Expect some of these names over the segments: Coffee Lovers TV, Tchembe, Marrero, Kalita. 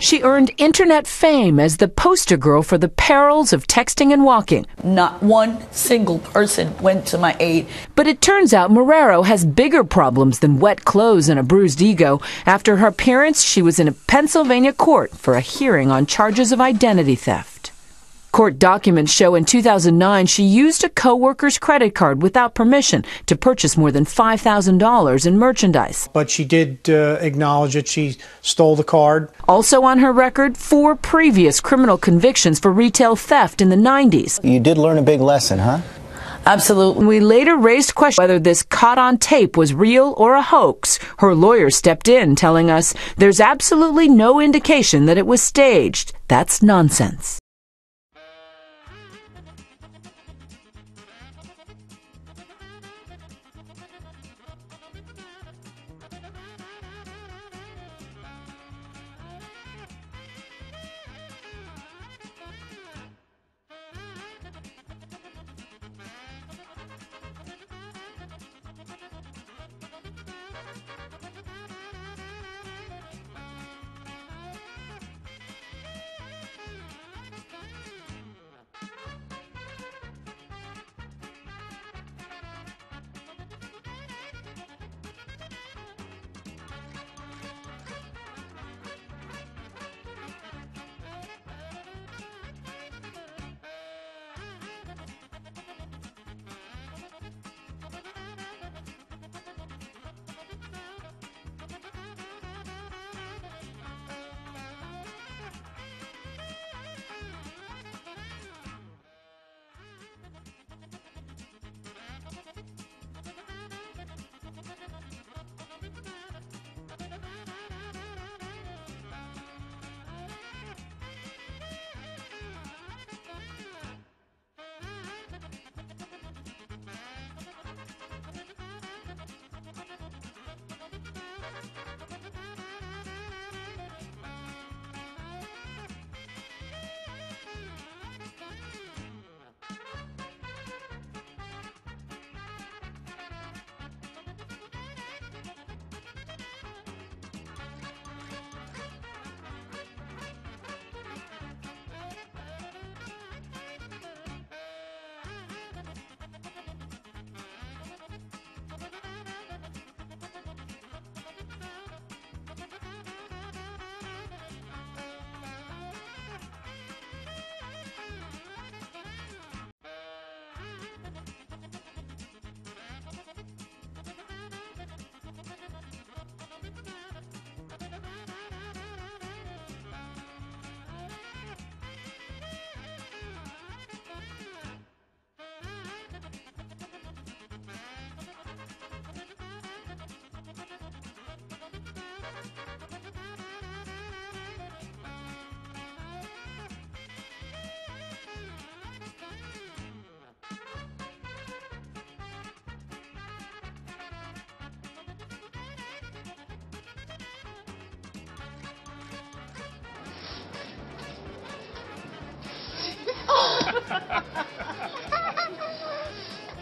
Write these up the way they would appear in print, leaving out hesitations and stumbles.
She earned internet fame as the poster girl for the perils of texting and walking. Not one single person went to my aid. But it turns out Marrero has bigger problems than wet clothes and a bruised ego. After her appearance, she was in a Pennsylvania court for a hearing on charges of identity theft. Court documents show in 2009 she used a co-worker's credit card without permission to purchase more than $5,000 in merchandise. But she did acknowledge that she stole the card. Also on her record, 4 previous criminal convictions for retail theft in the 90s. You did learn a big lesson, huh? Absolutely. We later raised questions whether this caught on tape was real or a hoax. Her lawyer stepped in, telling us there's absolutely no indication that it was staged. That's nonsense.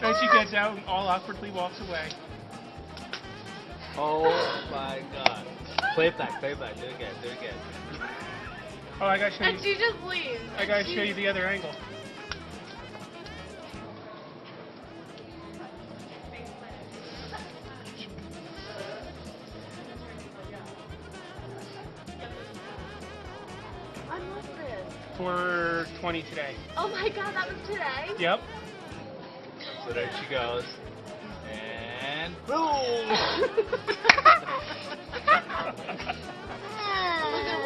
Then she gets out and all awkwardly walks away. Oh my God. Play it back, do it again, do it again. Oh, I gotta show you. And she just leaves. I gotta show you the other angle. I'm with this. 4:20 today. Oh my God, that was today? Yep. So there she goes, and boom! Is there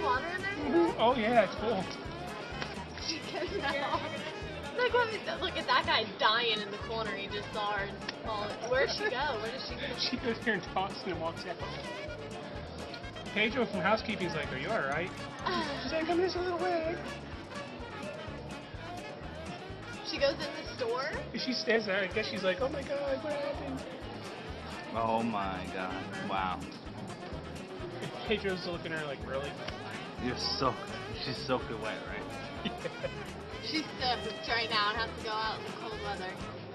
water in there? Oh yeah, it's cool. She gets out. Look at that guy dying in the corner. He just saw her and falling. Where'd she go? Where does she go? She goes here and talks and walks out. Pedro from housekeeping's like, "Are you all right?" She's like, "I'm just a little wet." She goes in the store? She stands there. I guess she's like, oh my God, what happened? Oh my God. Wow. Pedro's looking at her like, really? You're soaked. She's soaked wet, right? Yeah. She's soaked right now and has to go out in the cold weather.